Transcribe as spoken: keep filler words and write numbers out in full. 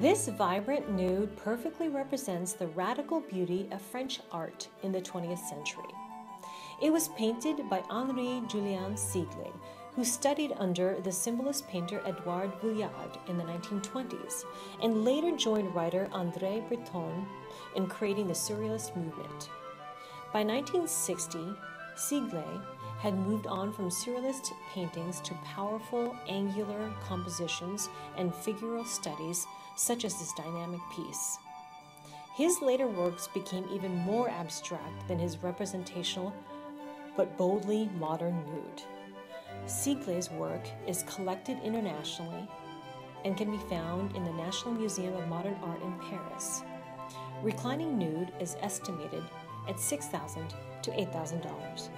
This vibrant nude perfectly represents the radical beauty of French art in the twentieth century. It was painted by Henri Julien Seigle, who studied under the symbolist painter Edouard Vuillard in the nineteen twenties, and later joined writer André Breton in creating the Surrealist movement. By nineteen sixty, Seigle had moved on from Surrealist paintings to powerful, angular compositions and figural studies, such as this dynamic piece. His later works became even more abstract than his representational but boldly modern nude. Seigle's work is collected internationally and can be found in the National Museum of Modern Art in Paris. Reclining nude is estimated at six thousand dollars to eight thousand dollars.